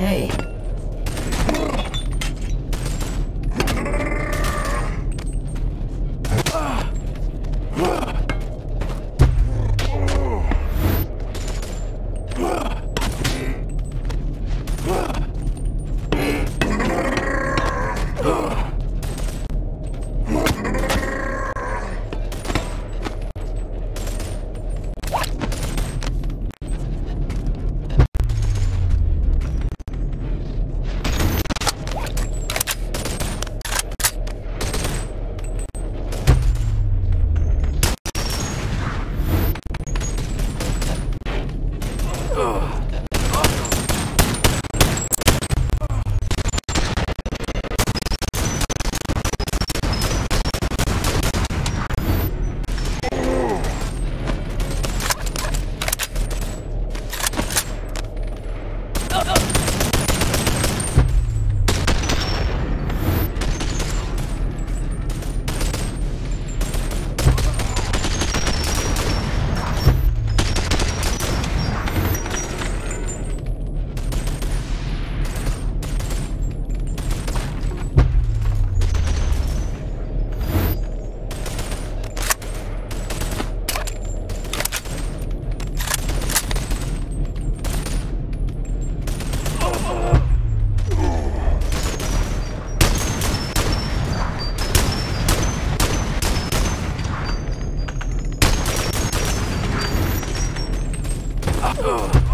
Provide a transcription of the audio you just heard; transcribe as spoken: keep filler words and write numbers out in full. Hey. Ugh.